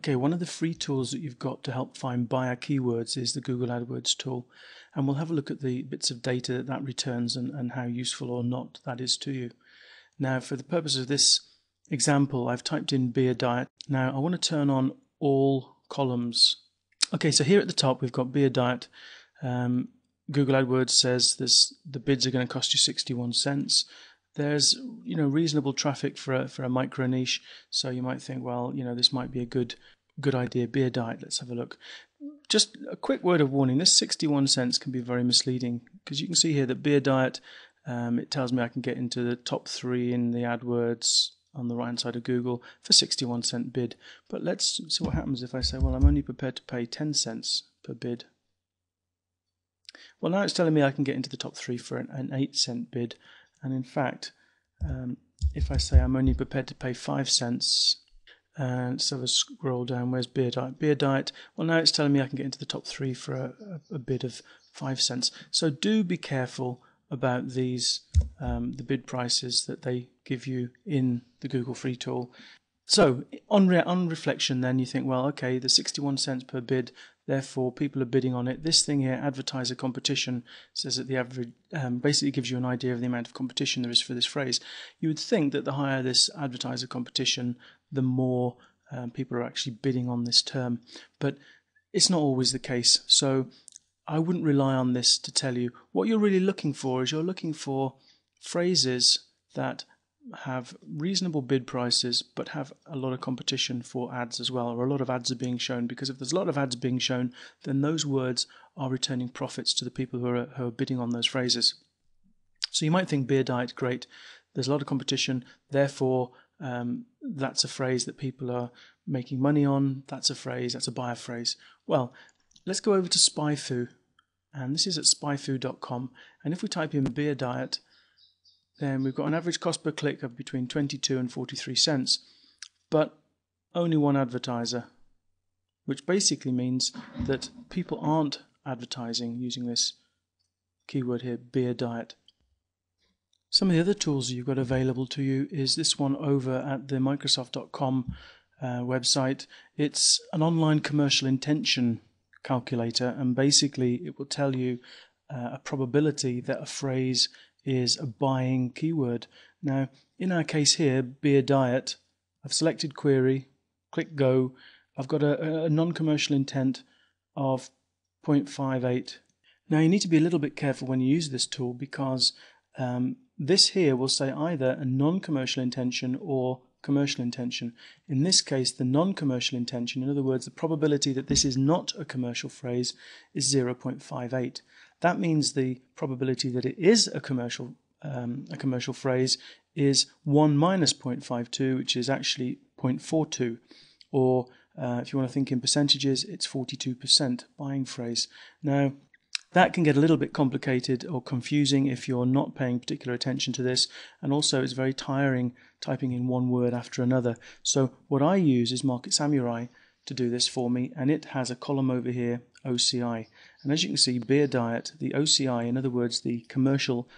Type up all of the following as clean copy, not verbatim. Okay, one of the free tools that you've got to help find buyer keywords is the Google AdWords tool, and we'll have a look at the bits of data that returns and how useful or not that is to you. Now, for the purpose of this example, I've typed in beer diet. Now, I want to turn on all columns. Okay, so here at the top we've got beer diet. Google AdWords says this, the bids are going to cost you 61 cents. There's, you know, reasonable traffic for a micro niche, so you might think, well, you know, this might be a good idea. Beer diet, let's have a look. Just a quick word of warning, this 61 cents can be very misleading, because you can see here that beer diet, it tells me I can get into the top 3 in the AdWords on the right hand side of Google for 61 cent bid. But let's see what happens if I say, well, I'm only prepared to pay 10 cents per bid. Well, now it's telling me I can get into the top 3 for an 8 cent bid. And in fact, if I say I'm only prepared to pay 5 cents, and so I scroll down, where's beer diet? Beer diet, well, now it's telling me I can get into the top 3 for a bid of 5 cents. So do be careful about these, the bid prices that they give you in the Google free tool. So on reflection then, you think, well, okay, the 61 cents per bid, therefore people are bidding on it. This thing here, advertiser competition, says that the average, basically gives you an idea of the amount of competition there is for this phrase. You would think that the higher this advertiser competition, the more people are actually bidding on this term, but it's not always the case. So I wouldn't rely on this to tell you. What you're really looking for is you're looking for phrases that have reasonable bid prices but have a lot of competition for ads as well, or a lot of ads are being shown, because if there's a lot of ads being shown, then those words are returning profits to the people who are bidding on those phrases. So you might think beer diet, great, there's a lot of competition, therefore that's a phrase that people are making money on, that's a phrase, that's a buyer phrase. Well, let's go over to SpyFu, and this is at spyfu.com, and if we type in beer diet, then we've got an average cost per click of between 22 and 43 cents, but only one advertiser, which basically means that people aren't advertising using this keyword here, beer diet. Some of the other tools you've got available to you is this one over at the Microsoft.com website. It's an online commercial intention calculator, and basically it will tell you a probability that a phrase is a buying keyword. Now, in our case here, beer diet, I've selected query, click go, I've got a non-commercial intent of 0.58. Now, you need to be a little bit careful when you use this tool, because this here will say either a non-commercial intention or commercial intention. In this case, the non-commercial intention, in other words, the probability that this is not a commercial phrase, is 0.58. That means the probability that it is a commercial phrase is 1 minus 0.52, which is actually 0.42, or if you want to think in percentages, it's 42% buying phrase. Now, that can get a little bit complicated or confusing if you're not paying particular attention to this, and also it's very tiring typing in one word after another. So what I use is Market Samurai to do this for me, and it has a column over here, OCI, and as you can see, beer diet, the OCI, in other words the commercial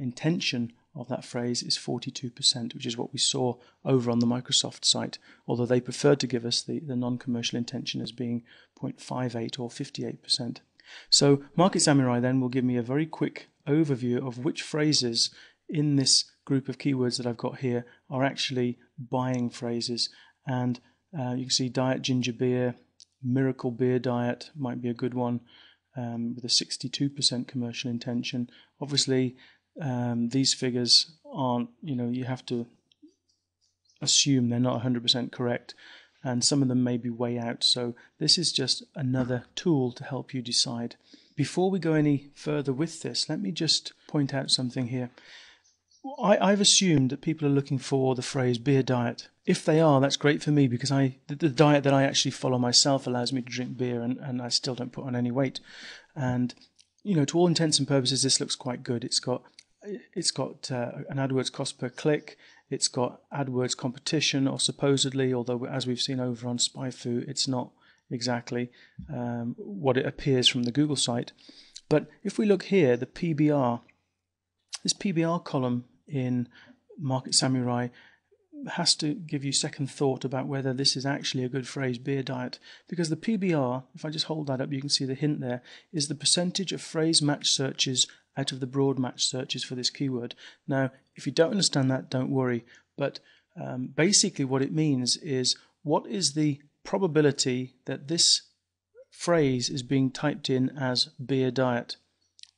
intention of that phrase, is 42%, which is what we saw over on the Microsoft site, although they preferred to give us the non-commercial intention as being 0.58 or 58%. So Market Samurai then will give me a very quick overview of which phrases in this group of keywords that I've got here are actually buying phrases, and you can see diet ginger beer, miracle beer diet might be a good one, with a 62% commercial intention. Obviously, these figures aren't, you know, you have to assume they're not 100% correct, and some of them may be way out. So this is just another tool to help you decide. Before we go any further with this, let me just point out something here. I've assumed that people are looking for the phrase beer diet. If they are, that's great for me, because the diet that I actually follow myself allows me to drink beer, and I still don't put on any weight. And, you know, to all intents and purposes, this looks quite good. It's got an AdWords cost per click. It's got AdWords competition, or supposedly, although as we've seen over on SpyFu, it's not exactly what it appears from the Google site. But if we look here, the PBR, this PBR column in Market Samurai has to give you second thought about whether this is actually a good phrase, beer diet, because the PBR, if I just hold that up, you can see the hint there, is the percentage of phrase match searches out of the broad match searches for this keyword. Now, if you don't understand that, don't worry, but basically what it means is, what is the probability that this phrase is being typed in as beer diet?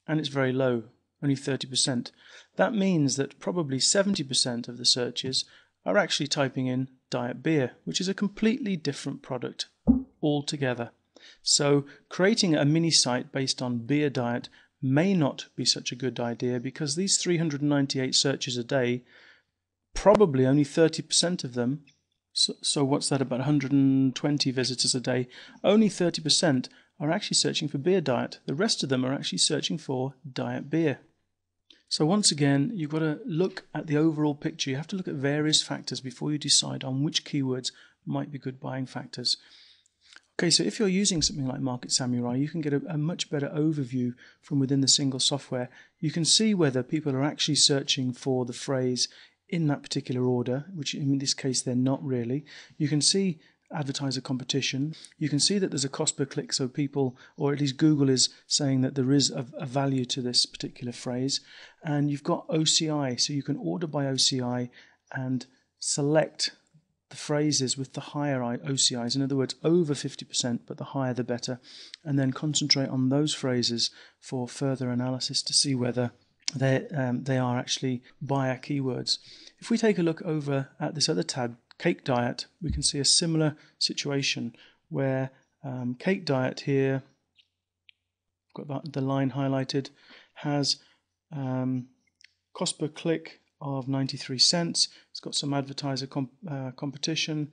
And it's very low, only 30%. That means that probably 70% of the searches are actually typing in diet beer, which is a completely different product altogether. So creating a mini site based on beer diet may not be such a good idea, because these 398 searches a day, probably only 30% of them, so what's that, about 120 visitors a day, only 30% are actually searching for beer diet. The rest of them are actually searching for diet beer. So once again, you've got to look at the overall picture. You have to look at various factors before you decide on which keywords might be good buying factors. Okay, so if you're using something like Market Samurai, you can get a much better overview from within the single software. You can see whether people are actually searching for the phrase in that particular order, which in this case they're not really. You can see advertiser competition. You can see that there's a cost per click, so people, or at least Google, is saying that there is a value to this particular phrase. And you've got OCI, so you can order by OCI and select the phrases with the higher OCIs, in other words over 50%, but the higher the better, and then concentrate on those phrases for further analysis to see whether they are actually buyer keywords. If we take a look over at this other tab, cake diet, we can see a similar situation where cake diet here, I've got the line highlighted, has cost per click of 93 cents. It's got some advertiser competition,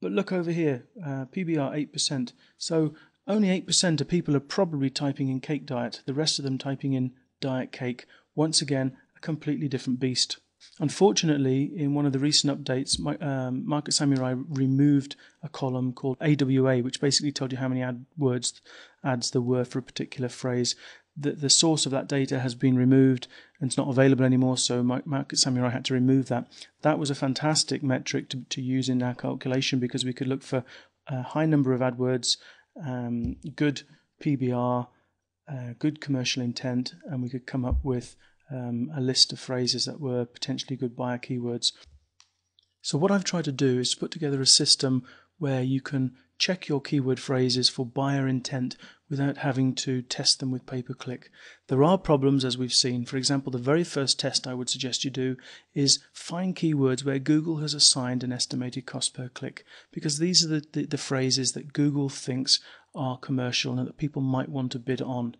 but look over here, PBR 8%, so only 8% of people are probably typing in cake diet, the rest of them typing in diet cake. Once again, a completely different beast. Unfortunately, in one of the recent updates, Market Samurai removed a column called AWA, which basically told you how many ads there were for a particular phrase. The source of that data has been removed and it's not available anymore, so Market Samurai had to remove that. That was a fantastic metric to use in our calculation, because we could look for a high number of AdWords, good PBR, good commercial intent, and we could come up with a list of phrases that were potentially good buyer keywords. So what I've tried to do is to put together a system where you can check your keyword phrases for buyer intent without having to test them with pay-per-click. There are problems, as we've seen. For example, the very first test I would suggest you do is find keywords where Google has assigned an estimated cost per click, because these are the phrases that Google thinks are commercial and that people might want to bid on.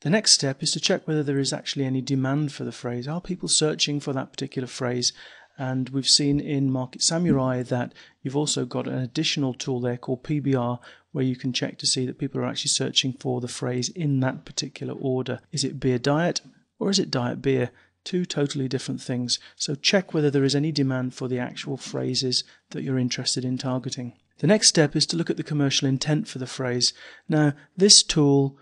The next step is to check whether there is actually any demand for the phrase. Are people searching for that particular phrase? And we've seen in Market Samurai that you've also got an additional tool there called PBR, where you can check to see that people are actually searching for the phrase in that particular order. Is it beer diet or is it diet beer? Two totally different things. So check whether there is any demand for the actual phrases that you're interested in targeting. The next step is to look at the commercial intent for the phrase. Now, this tool,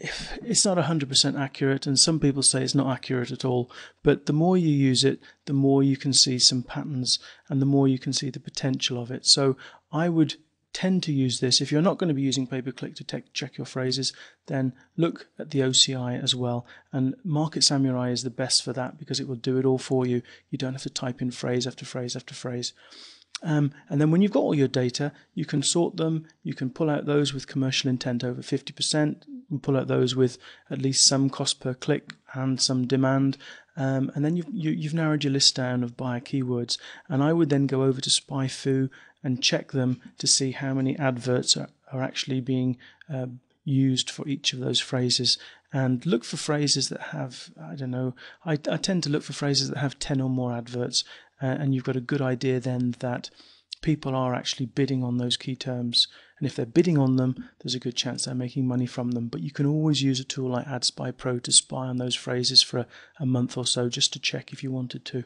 it's not 100% accurate, and some people say it's not accurate at all, but the more you use it, the more you can see some patterns and the more you can see the potential of it. So I would tend to use this. If you're not going to be using pay-per-click to check your phrases, then look at the OCI as well, and Market Samurai is the best for that because it will do it all for you. You don't have to type in phrase after phrase after phrase. And then when you've got all your data, you can sort them. You can pull out those with commercial intent over 50%, and pull out those with at least some cost per click and some demand, and then you've narrowed your list down of buyer keywords. And I would then go over to SpyFu and check them to see how many adverts are actually being used for each of those phrases, and look for phrases that have, I don't know, I tend to look for phrases that have 10 or more adverts, and you've got a good idea then that people are actually bidding on those key terms, and if they're bidding on them, there's a good chance they're making money from them. But you can always use a tool like AdSpy Pro to spy on those phrases for a month or so, just to check if you wanted to.